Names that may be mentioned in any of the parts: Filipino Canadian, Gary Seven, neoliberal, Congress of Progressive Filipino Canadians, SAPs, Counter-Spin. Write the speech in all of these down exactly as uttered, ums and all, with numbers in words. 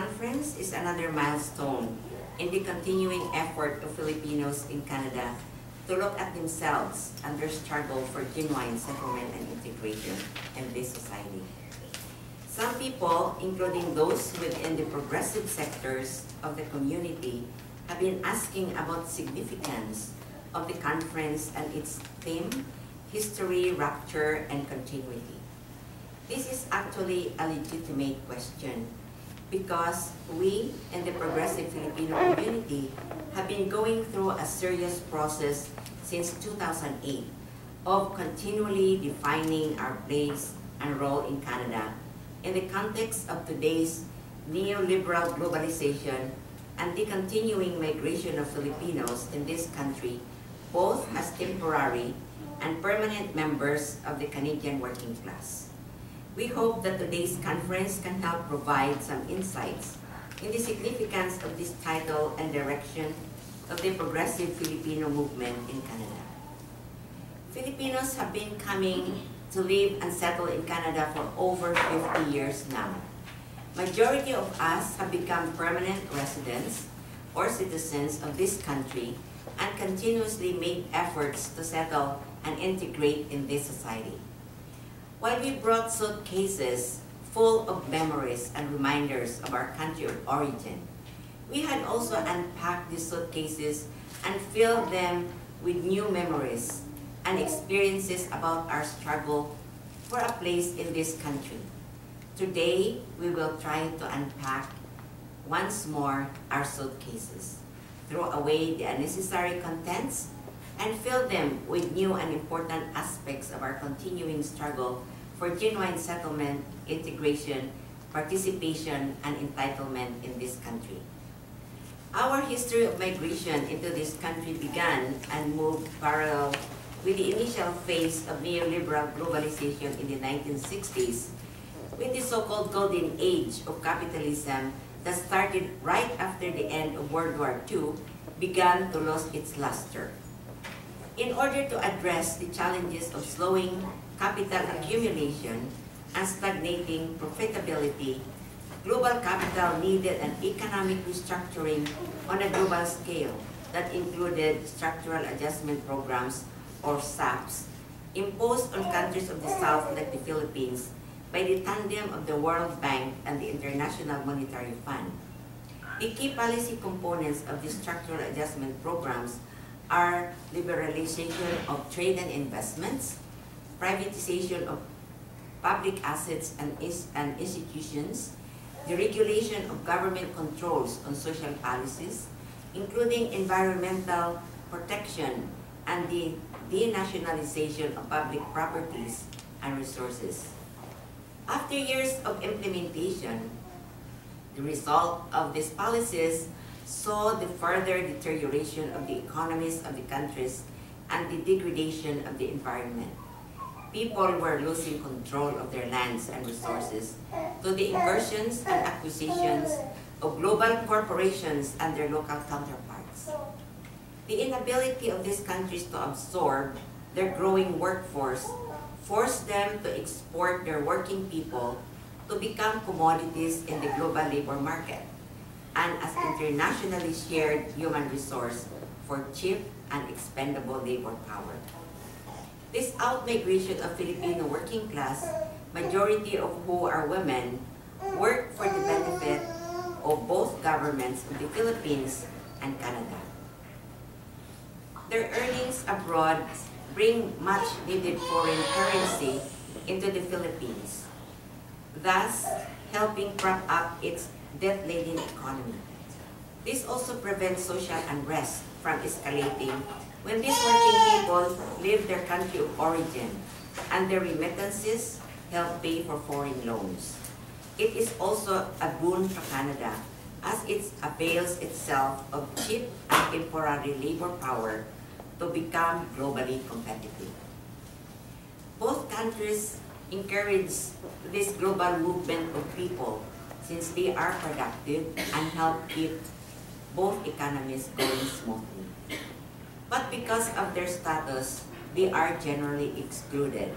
conference is another milestone in the continuing effort of Filipinos in Canada to look at themselves and their struggle for genuine settlement and integration in this society. Some people, including those within the progressive sectors of the community, have been asking about the significance of the conference and its theme, history, rupture, and continuity. This is actually a legitimate question because we in the progressive Filipino community have been going through a serious process since two thousand eight of continually defining our place and role in Canada in the context of today's neoliberal globalization and the continuing migration of Filipinos in this country, both as temporary and permanent members of the Canadian working class. We hope that today's conference can help provide some insights in the significance of this title and direction of the progressive Filipino movement in Canada. Filipinos have been coming to live and settle in Canada for over fifty years now. Majority of us have become permanent residents or citizens of this country and continuously make efforts to settle and integrate in this society. While we brought suitcases full of memories and reminders of our country of origin, we had also unpacked these suitcases and filled them with new memories and experiences about our struggle for a place in this country. Today, we will try to unpack once more our suitcases, throw away the unnecessary contents, and fill them with new and important aspects of our continuing struggle for genuine settlement, integration, participation, and entitlement in this country. Our history of migration into this country began and moved parallel with the initial phase of neoliberal globalization in the nineteen sixties, with the so-called golden age of capitalism that started right after the end of World War Two began to lose its luster. In order to address the challenges of slowing capital accumulation and stagnating profitability, global capital needed an economic restructuring on a global scale that included structural adjustment programs, or S A Ps, imposed on countries of the South like the Philippines by the tandem of the World Bank and the International Monetary Fund. The key policy components of the structural adjustment programs are liberalization of trade and investments, privatization of public assets and, and institutions, the regulation of government controls on social policies, including environmental protection and the denationalization of public properties and resources. After years of implementation, the result of these policies saw the further deterioration of the economies of the countries and the degradation of the environment. People were losing control of their lands and resources to the incursions and acquisitions of global corporations and their local counterparts. The inability of these countries to absorb their growing workforce forced them to export their working people to become commodities in the global labor market and as internationally shared human resource for cheap and expendable labor power. This outmigration of Filipino working class, majority of who are women, worked for the benefit of both governments of the Philippines and Canada. Their earnings abroad bring much needed foreign currency into the Philippines, thus helping prop up its debt-laden economy. This also prevents social unrest from escalating when these working people leave their country of origin and their remittances help pay for foreign loans. It is also a boon for Canada as it avails itself of cheap and temporary labor power to become globally competitive. Both countries encourage this global movement of people since they are productive and help keep both economies going smoothly. But because of their status, they are generally excluded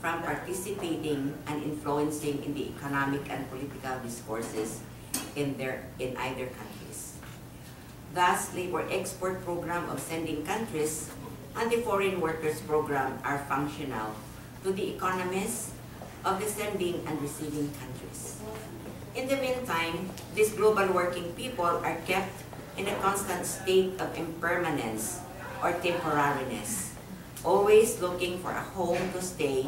from participating and influencing in the economic and political discourses in their in either countries. Thus, labor export program of sending countries and the foreign workers program are functional to the economies of the sending and receiving countries. In the meantime, these global working people are kept in a constant state of impermanence or temporariness, always looking for a home to stay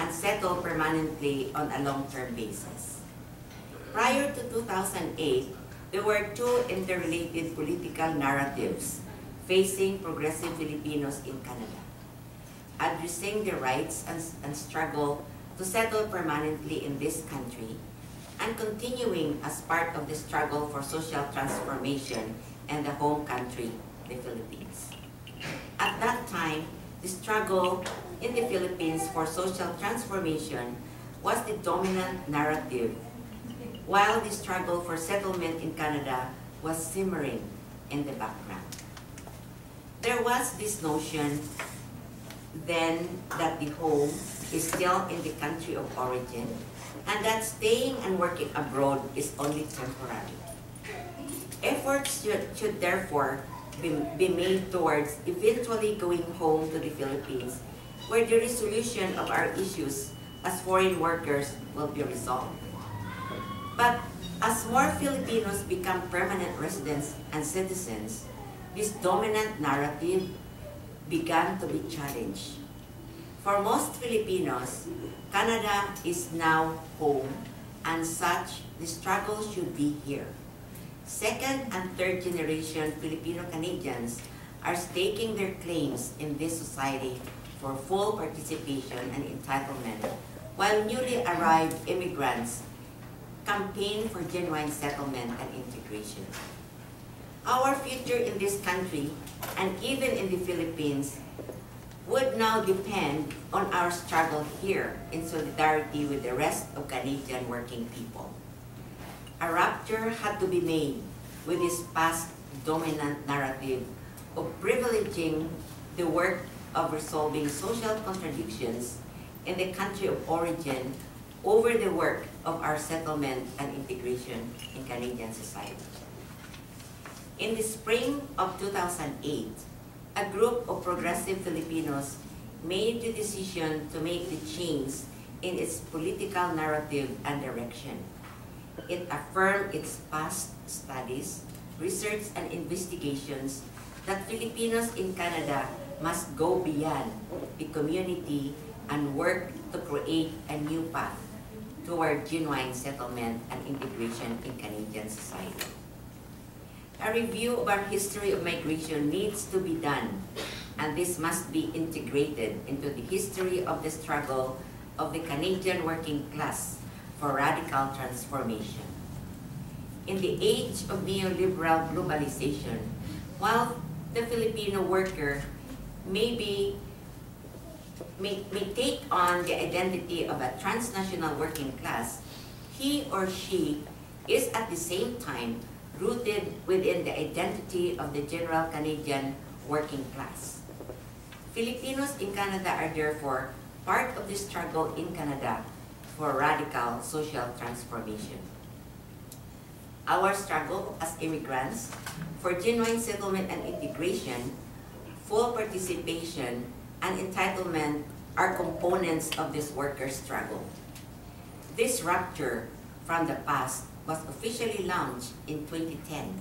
and settle permanently on a long-term basis. Prior to two thousand eight, there were two interrelated political narratives facing progressive Filipinos in Canada, addressing the rights and, and struggle to settle permanently in this country, and continuing as part of the struggle for social transformation and the home country, the Philippines. At that time, the struggle in the Philippines for social transformation was the dominant narrative, while the struggle for settlement in Canada was simmering in the background. There was this notion then that the home is still in the country of origin, and that staying and working abroad is only temporary. Efforts should, should therefore be, be made towards eventually going home to the Philippines, where the resolution of our issues as foreign workers will be resolved. But as more Filipinos become permanent residents and citizens, this dominant narrative began to be challenged. For most Filipinos, Canada is now home, and such, the struggle should be here. Second and third generation Filipino Canadians are staking their claims in this society for full participation and entitlement, while newly arrived immigrants campaign for genuine settlement and integration. Our future in this country, and even in the Philippines, would now depend on our struggle here in solidarity with the rest of Canadian working people. A rupture had to be made with this past dominant narrative of privileging the work of resolving social contradictions in the country of origin over the work of our settlement and integration in Canadian society. In the spring of two thousand eight, a group of progressive Filipinos made the decision to make the change in its political narrative and direction. It affirmed its past studies, research, and investigations that Filipinos in Canada must go beyond the community and work to create a new path toward genuine settlement and integration in Canadian society. A review of our history of migration needs to be done, and this must be integrated into the history of the struggle of the Canadian working class for radical transformation. In the age of neoliberal globalization, while the Filipino worker may, be, may, may take on the identity of a transnational working class, he or she is at the same time rooted within the identity of the general Canadian working class. Filipinos in Canada are therefore part of the struggle in Canada for radical social transformation. Our struggle as immigrants for genuine settlement and integration, full participation, and entitlement are components of this worker struggle. This rupture from the past was officially launched in twenty ten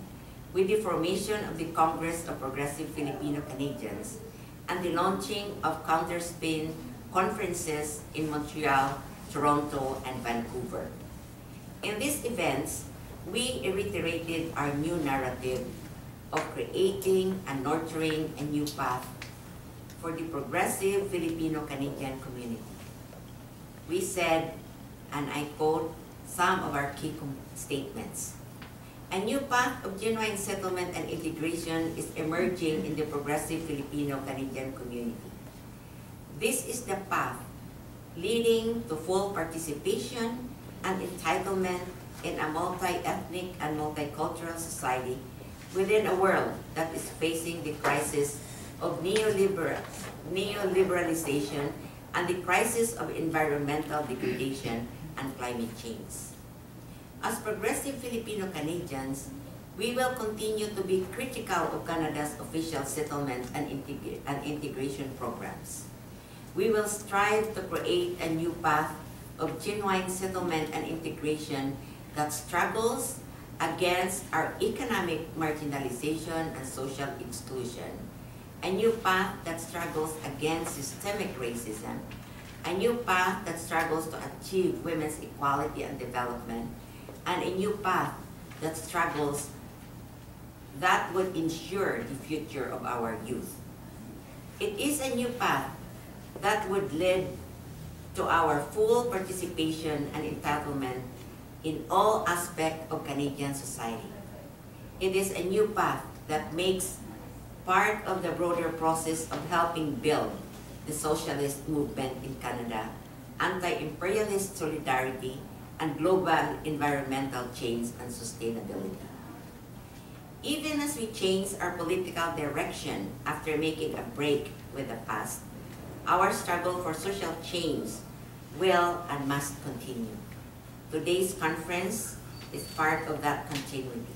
with the formation of the Congress of Progressive Filipino Canadians and the launching of Counter-Spin conferences in Montreal, Toronto, and Vancouver. In these events, we reiterated our new narrative of creating and nurturing a new path for the progressive Filipino-Canadian community. We said, and I quote, some of our key statements. A new path of genuine settlement and integration is emerging in the progressive Filipino-Canadian community. This is the path leading to full participation and entitlement in a multi-ethnic and multicultural society within a world that is facing the crisis of neoliberal, neoliberalization and the crisis of environmental degradation and climate change. As progressive Filipino Canadians, we will continue to be critical of Canada's official settlement and, integ and integration programs. We will strive to create a new path of genuine settlement and integration that struggles against our economic marginalization and social exclusion, a new path that struggles against systemic racism, a new path that struggles to achieve women's equality and development, and a new path that struggles that would ensure the future of our youth. It is a new path that would lead to our full participation and entitlement in all aspects of Canadian society. It is a new path that makes part of the broader process of helping build the socialist movement in Canada, anti-imperialist solidarity, and global environmental change and sustainability. Even as we change our political direction after making a break with the past, our struggle for social change will and must continue. Today's conference is part of that continuity.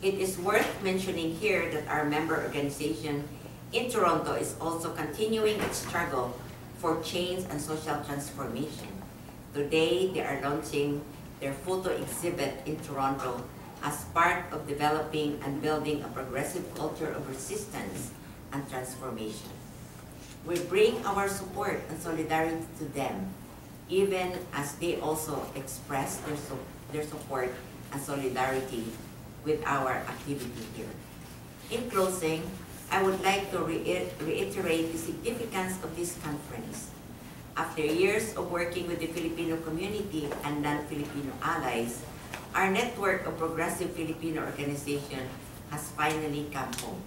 It is worth mentioning here that our member organization in Toronto is also continuing its struggle for change and social transformation. Today, they are launching their photo exhibit in Toronto as part of developing and building a progressive culture of resistance and transformation. We bring our support and solidarity to them, even as they also express their, su their support and solidarity with our activity here. In closing, I would like to re reiterate the significance of this conference. After years of working with the Filipino community and non-Filipino allies, our network of progressive Filipino organizations has finally come home.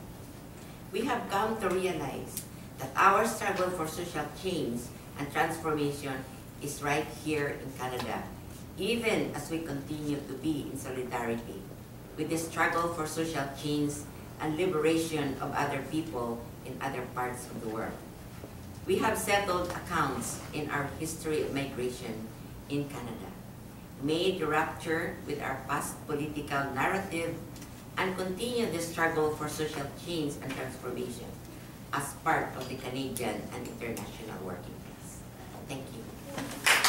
We have come to realize that our struggle for social change and transformation is right here in Canada, even as we continue to be in solidarity with the struggle for social change and liberation of other people in other parts of the world. We have settled accounts in our history of migration in Canada, made the rupture with our past political narrative, and continued the struggle for social change and transformation as part of the Canadian and international working class. Thank you.